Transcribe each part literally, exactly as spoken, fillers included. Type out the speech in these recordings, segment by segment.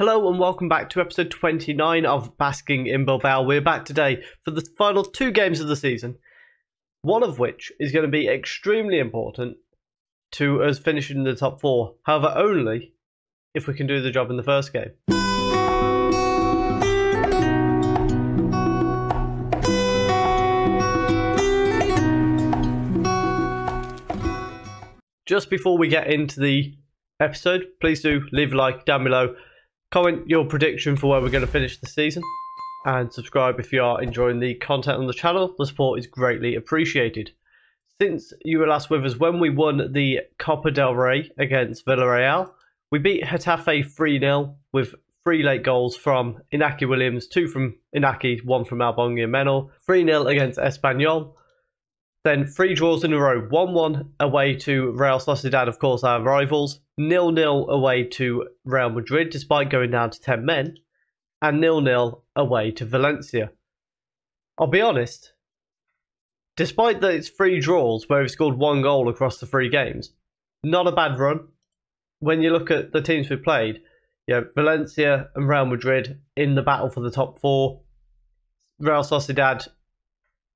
Hello and welcome back to episode twenty-nine of Basking in Bilbao. We're back today for the final two games of the season, one of which is going to be extremely important to us finishing in the top four. However, only if we can do the job in the first game. Just before we get into the episode, please do leave a like down below. Comment your prediction for where we're going to finish the season and subscribe if you are enjoying the content on the channel. The support is greatly appreciated. Since you were last with us when we won the Copa del Rey against Villarreal, we beat Getafe three nil with three late goals from Inaki Williams, two from Inaki, one from Albóniga Menor, three nil against Espanyol, then three draws in a row, one one away to Real Sociedad, of course our rivals, nil nil away to Real Madrid despite going down to ten men, and nil nil away to Valencia. I'll be honest, despite those three draws where we've scored one goal across the three games, not a bad run. When you look at the teams we played, you know, Valencia and Real Madrid in the battle for the top four, Real Sociedad,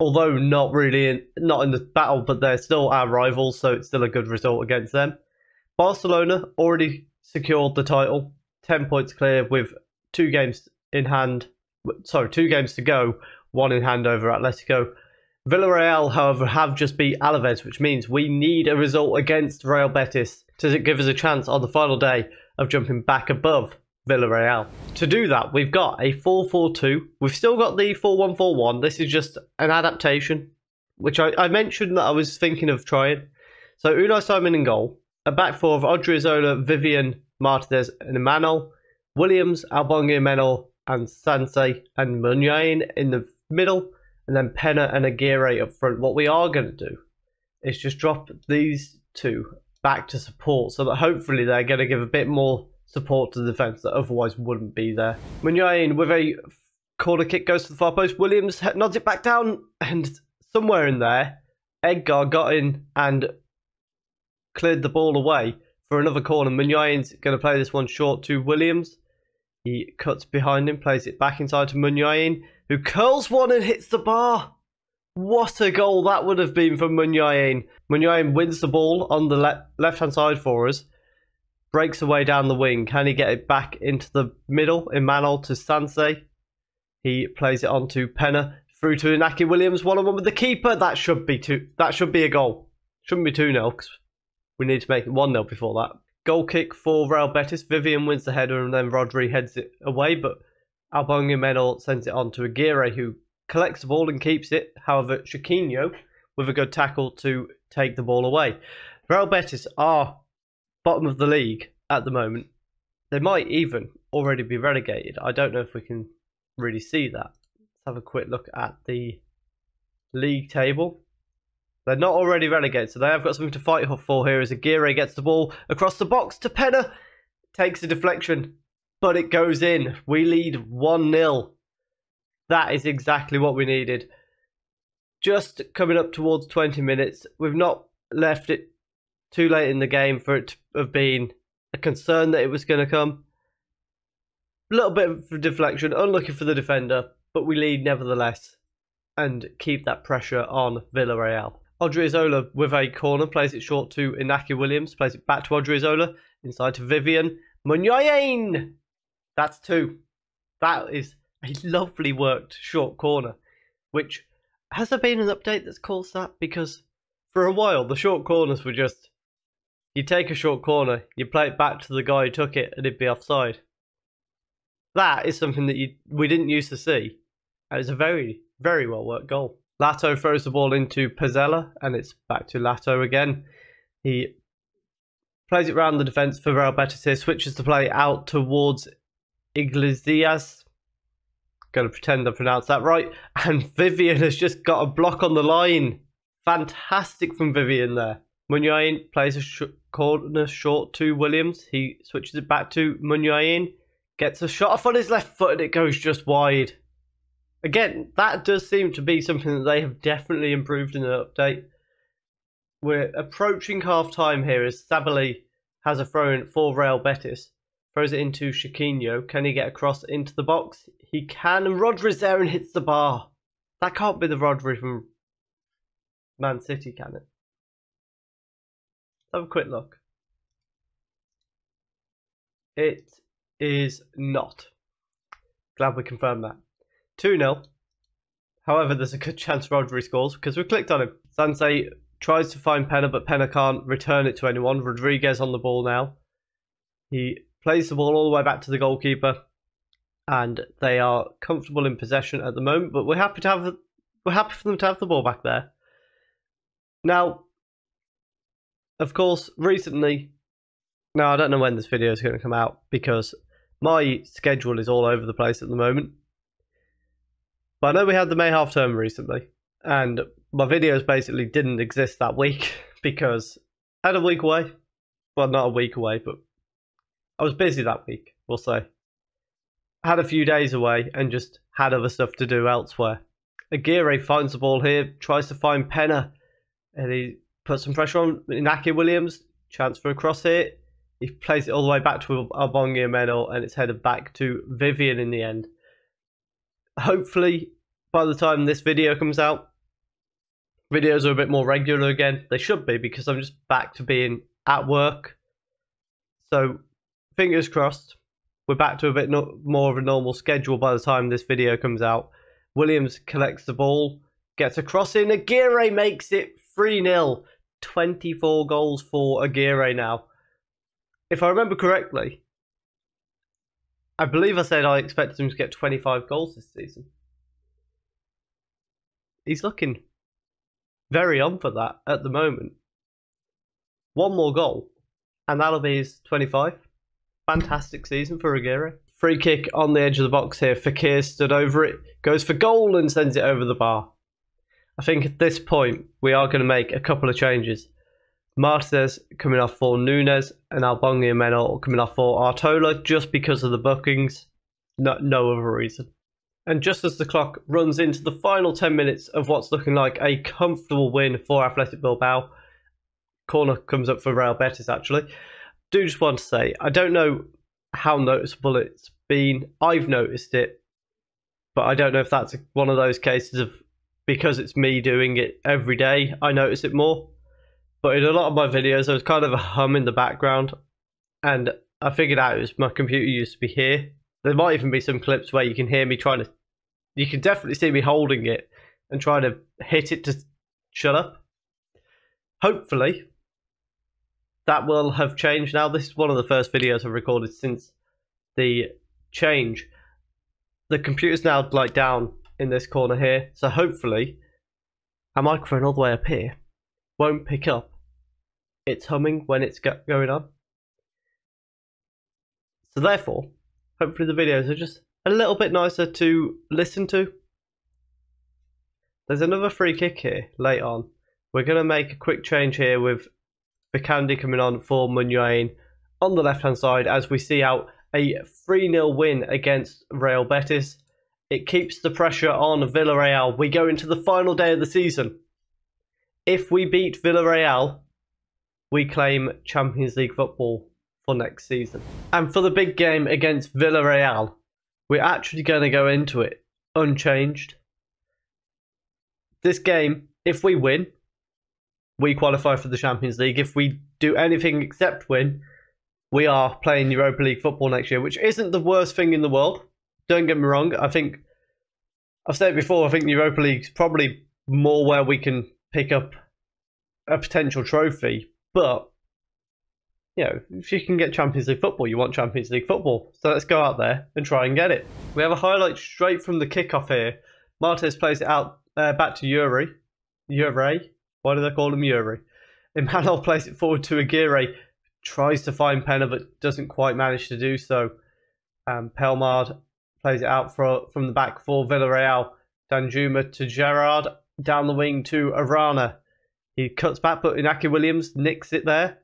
although not really in, not in the battle, but they're still our rivals, so it's still a good result against them. Barcelona already secured the title, ten points clear with two games in hand, sorry, two games to go, one in hand over Atletico. Villarreal, however, have just beat Alaves, which means we need a result against Real Betis to give us a chance on the final day of jumping back above Villarreal. To do that, we've got a four four two. We've still got the four one four one. This is just an adaptation, which I, I mentioned that I was thinking of trying. So Unai Simon in goal. A back four of Odriozola, Vivian, Martínez and Imanol, Williams, Albóniga Menor and Sansei, and Muniain in the middle, and then Peña and Aguirre up front. What we are going to do is just drop these two back to support so that hopefully they're going to give a bit more support to the defence that otherwise wouldn't be there. Muniain with a corner kick goes to the far post. Williams nods it back down and somewhere in there, Edgar got in and cleared the ball away for another corner. Muniain's going to play this one short to Williams. He cuts behind him, plays it back inside to Muniain, who curls one and hits the bar. What a goal that would have been for Muniain. Muniain wins the ball on the le left-hand side for us, breaks away down the wing. Can he get it back into the middle? Imanol to Sansei. He plays it on to Peña, through to Inaki Williams, one-on-one with the keeper. That should be two. That should be a goal. Shouldn't be two nil. We need to make it one nil before that. Goal kick for Real Betis. Vivian wins the header and then Rodri heads it away, but Albóniga Menor sends it on to Aguirre, who collects the ball and keeps it. However, Chiquinho with a good tackle to take the ball away. Real Betis are bottom of the league at the moment. They might even already be relegated. I don't know if we can really see that. Let's have a quick look at the league table. They're not already relegated, so they have got something to fight for here as Aguirre gets the ball across the box to Peña. Takes a deflection, but it goes in. We lead one nil. That is exactly what we needed. Just coming up towards twenty minutes. We've not left it too late in the game for it to have been a concern that it was going to come. A little bit of deflection, unlucky for the defender, but we lead nevertheless and keep that pressure on Villarreal. Odriozola with a corner, plays it short to Inaki Williams, plays it back to Odriozola, inside to Vivian. Muniain! That's two. That is a lovely worked short corner, which, has there been an update that's caused that? Because for a while, the short corners were just, you take a short corner, you play it back to the guy who took it, and it'd be offside. That is something that you, we didn't used to see. And it's a very, very well worked goal. Lato throws the ball into Pizzella and it's back to Lato again. He plays it round the defence for Real Betis here, switches the play out towards Iglesias. Going to pretend I pronounced that right. And Vivian has just got a block on the line. Fantastic from Vivian there. Muniain plays a sh corner short to Williams. He switches it back to Muniain. Gets a shot off on his left foot and it goes just wide. Again, that does seem to be something that they have definitely improved in the update. We're approaching half time here as Sabali has a throw in for Real Betis. Throws it into Chiquinho. Can he get across into the box? He can. And Rodri's there and hits the bar. That can't be the Rodri from Man City, can it? Have a quick look. It is not. Glad we confirmed that. two nil. However, there's a good chance Rodri scores because we clicked on him. Sansei tries to find Peña, but Peña can't return it to anyone. Rodriguez on the ball now. He plays the ball all the way back to the goalkeeper, and they are comfortable in possession at the moment. But we're happy to have we're happy for them to have the ball back there. Now, of course, recently. Now I don't know when this video is going to come out because my schedule is all over the place at the moment. But I know we had the May half term recently, and my videos basically didn't exist that week because I had a week away. Well, not a week away, but I was busy that week, we'll say. I had a few days away and just had other stuff to do elsewhere. Aguirre finds the ball here, tries to find Peña, and he puts some pressure on Inaki Williams. Chance for a cross here. He plays it all the way back to Albóniga Menor, and it's headed back to Vivian in the end. Hopefully, by the time this video comes out, videos are a bit more regular again. They should be, because I'm just back to being at work. So, fingers crossed, we're back to a bit no more of a normal schedule by the time this video comes out. Williams collects the ball, gets a cross in. Aguirre makes it three nil. twenty-four goals for Aguirre now. If I remember correctly, I believe I said I expected him to get twenty-five goals this season. He's looking very on for that at the moment. One more goal, and that'll be his twenty-five. Fantastic season for Aguirre. Free kick on the edge of the box here. Fekir stood over it, goes for goal and sends it over the bar. I think at this point, we are going to make a couple of changes. Martínez coming off for Núñez and Albóniga Menor coming off for Artola just because of the bookings. No, no other reason. And just as the clock runs into the final ten minutes of what's looking like a comfortable win for Athletic Bilbao, corner comes up for Real Betis actually. Do just want to say, I don't know how noticeable it's been. I've noticed it, but I don't know if that's one of those cases of because it's me doing it every day, I notice it more. But in a lot of my videos, there was kind of a hum in the background. And I figured out it was my computer used to be here. There might even be some clips where you can hear me trying to... You can definitely see me holding it and trying to hit it to shut up. Hopefully, that will have changed now. This is one of the first videos I've recorded since the change. The computer's now like down in this corner here. So hopefully, a microphone all the way up here won't pick up. It's humming when it's go going on. So therefore, hopefully the videos are just a little bit nicer to listen to. There's another free kick here late on. We're going to make a quick change here with Bikandi coming on for Muniain on the left hand side as we see out a three nil win against Real Betis. It keeps the pressure on Villarreal. We go into the final day of the season. If we beat Villarreal, we claim Champions League football for next season. And for the big game against Villarreal, we're actually going to go into it unchanged. This game, if we win, we qualify for the Champions League. If we do anything except win, we are playing Europa League football next year, which isn't the worst thing in the world. Don't get me wrong. I think, I've said it before, I think Europa League's probably more where we can pick up a potential trophy, but you know, if you can get Champions League football, you want Champions League football. So let's go out there and try and get it. We have a highlight straight from the kickoff here. Martínez plays it out uh, back to Yuri. Yuri? Why did I call him Yuri? Imanol plays it forward to Aguirre. Tries to find Peña, but doesn't quite manage to do so. Um, Pelmard plays it out for, from the back for Villarreal. Danjuma to Gerard. Down the wing to Arena. He cuts back, but Inaki Williams nicks it there.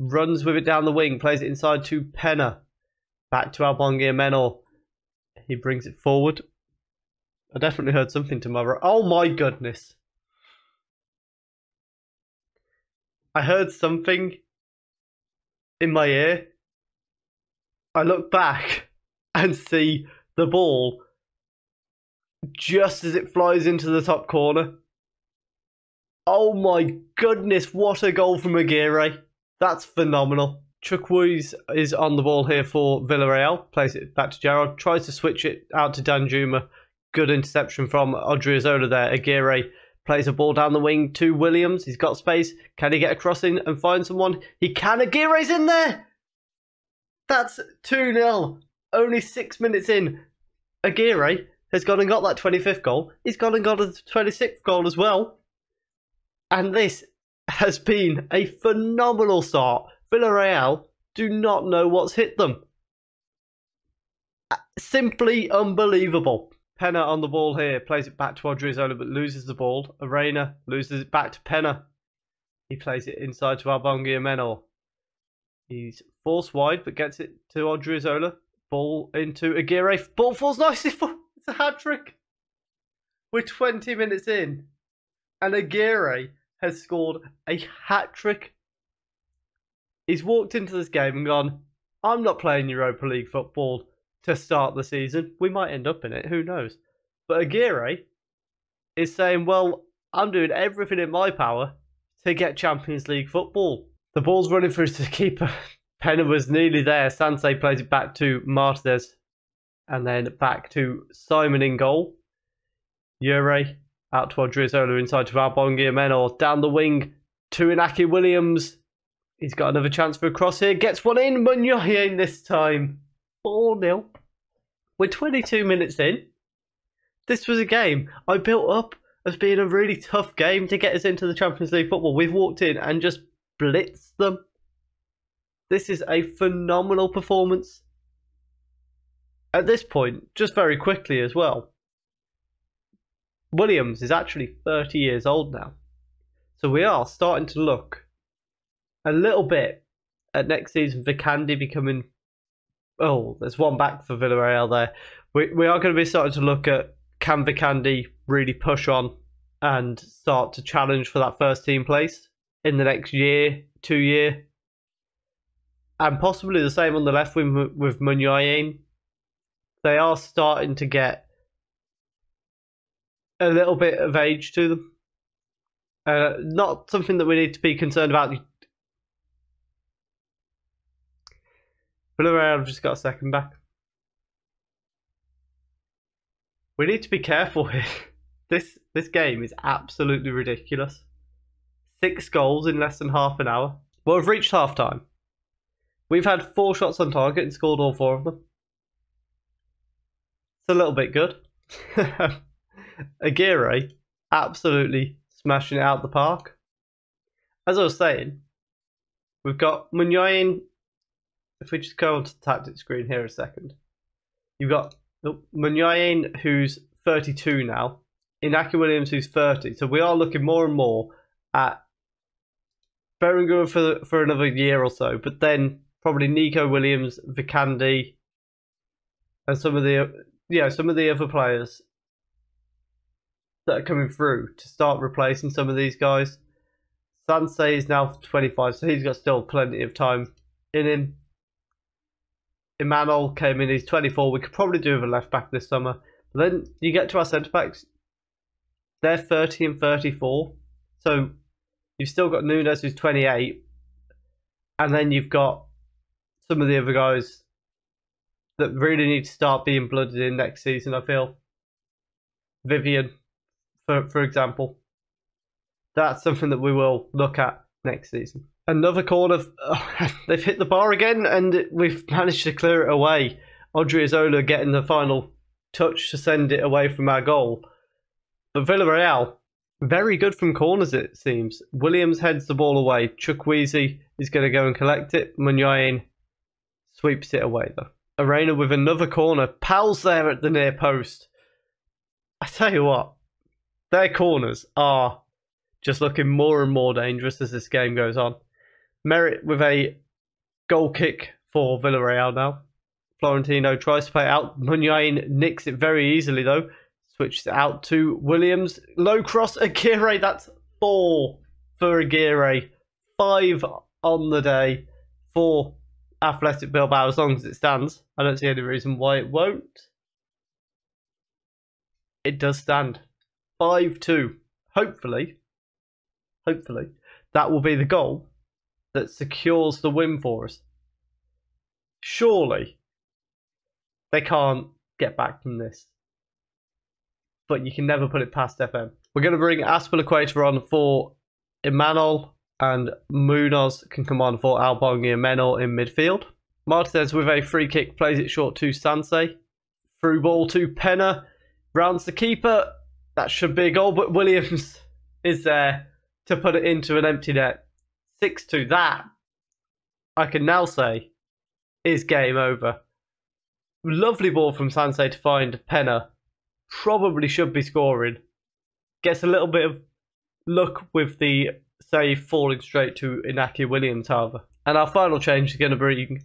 Runs with it down the wing. Plays it inside to Peña. Back to Albóniga Menor. He brings it forward. I definitely heard something to my right. Oh my goodness. I heard something in my ear. I look back and see the ball just as it flies into the top corner. Oh my goodness, what a goal from Aguirre. That's phenomenal. Chukwueze is on the ball here for Villarreal. Plays it back to Gerard. Tries to switch it out to Danjuma. Good interception from Odriozola there. Aguirre plays a ball down the wing to Williams. He's got space. Can he get a cross in and find someone? He can. Aguirre's in there. That's two nil. Only six minutes in. Aguirre has gone and got that twenty-fifth goal. He's gone and got a twenty-sixth goal as well. And this has been a phenomenal start. Villarreal do not know what's hit them. Simply unbelievable. Peña on the ball here. Plays it back to Odriozola but loses the ball. Arena loses it back to Peña. He plays it inside to Albóniga Menor. He's forced wide but gets it to Odriozola. Ball into Aguirre. Ball falls nicely. For, it's a hat-trick. We're twenty minutes in. And Aguirre has scored a hat-trick. He's walked into this game and gone, I'm not playing Europa League football to start the season. We might end up in it. Who knows? But Aguirre is saying, well, I'm doing everything in my power to get Champions League football. The ball's running through to the keeper. Peña was nearly there. Sansei plays it back to Martínez. And then back to Simon in goal. Yuri out to Odriozola, inside to Albóniga Menor. Down the wing to Inaki Williams. He's got another chance for a cross here. Gets one in. Muniain this time. four nil. We're twenty-two minutes in. This was a game I built up as being a really tough game to get us into the Champions League football. We've walked in and just blitzed them. This is a phenomenal performance. At this point, just very quickly as well, Williams is actually thirty years old now. So we are starting to look a little bit at next season. Bikandi becoming... Oh, there's one back for Villarreal there. We, we are going to be starting to look at, can Bikandi really push on and start to challenge for that first team place in the next year, two year? And possibly the same on the left wing with Muniain. They are starting to get a little bit of age to them. Uh, not something that we need to be concerned about. Villarreal have just got a second back. We need to be careful here. This this game is absolutely ridiculous. Six goals in less than half an hour. Well, we've reached half time. We've had four shots on target and scored all four of them. It's a little bit good. Aguirre absolutely smashing it out the park. As I was saying, we've got Muniain. If we just go onto the tactics screen here a second, you've got Muniain, who's thirty-two now, Inaki Williams, who's thirty. So we are looking more and more at Bellingham for for another year or so, but then probably Nico Williams, Bikandi, and some of the yeah some of the other players that are coming through to start replacing some of these guys. Sansei is now twenty-five, so he's got still plenty of time in him. Imanol came in, he's twenty-four. We could probably do with a left back this summer. But then you get to our centre backs, they're thirty and thirty-four. So you've still got Núñez, who's twenty-eight, and then you've got some of the other guys that really need to start being blooded in next season, I feel. Vivian, for, for example. That's something that we will look at next season. Another corner, oh, they've hit the bar again and we've managed to clear it away. Odriozola getting the final touch to send it away from our goal. But Villarreal, very good from corners it seems. Williams heads the ball away. Chukwueze is going to go and collect it. Muniain sweeps it away though. Arena with another corner. Powell's there at the near post. I tell you what, their corners are just looking more and more dangerous as this game goes on. Merritt with a goal kick for Villarreal now. Florentino tries to play out. Muniain nicks it very easily though. Switches it out to Williams. Low cross, Aguirre. That's four for Aguirre. Five on the day for Athletic Bilbao as long as it stands. I don't see any reason why it won't. It does stand. five two. Hopefully, hopefully, that will be the goal that secures the win for us. Surely, they can't get back from this. But you can never put it past F M. We're going to bring Aspilicueta on for Imanol, and Munoz can come on for Albóniga Menor in midfield. Martínez with a free kick plays it short to Sansei. Through ball to Peña. Rounds the keeper. That should be a goal, but Williams is there to put it into an empty net. six two. That, I can now say, is game over. Lovely ball from Sansei to find Peña. Probably should be scoring. Gets a little bit of luck with the save falling straight to Inaki Williams, however. And our final change is going to bring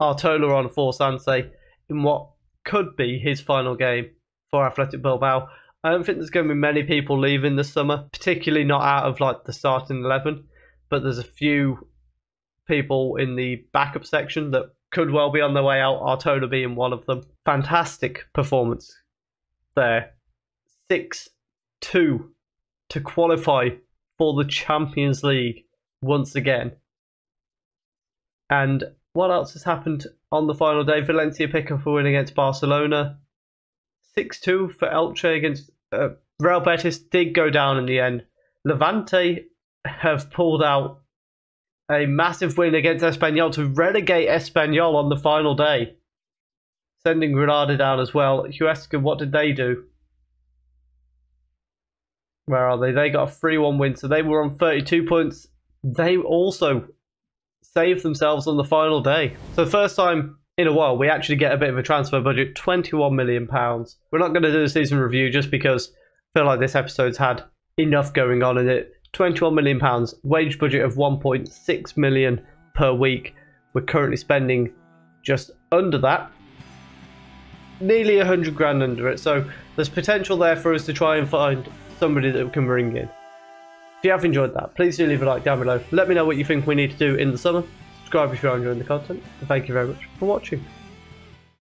Artola on for Sansei in what could be his final game for Athletic Bilbao. I don't think there's going to be many people leaving this summer, particularly not out of like the starting eleven, but there's a few people in the backup section that could well be on their way out, Artola being one of them. Fantastic performance there. six two to qualify for the Champions League once again. And what else has happened on the final day? Valencia pick up a win against Barcelona. six two for Elche against uh, Real Betis did go down in the end. Levante have pulled out a massive win against Espanyol to relegate Espanyol on the final day, sending Granada down as well. Huesca, what did they do? Where are they? They got a three one win, so they were on thirty-two points. They also saved themselves on the final day. So first time in a while, we actually get a bit of a transfer budget, twenty-one million pounds. We're not going to do a season review just because I feel like this episode's had enough going on in it. twenty-one million pounds, wage budget of one point six million pounds per week. We're currently spending just under that. Nearly a hundred grand under it, so there's potential there for us to try and find somebody that can bring in. If you have enjoyed that, please do leave a like down below. Let me know what you think we need to do in the summer. Subscribe if you're enjoying the content, and thank you very much for watching.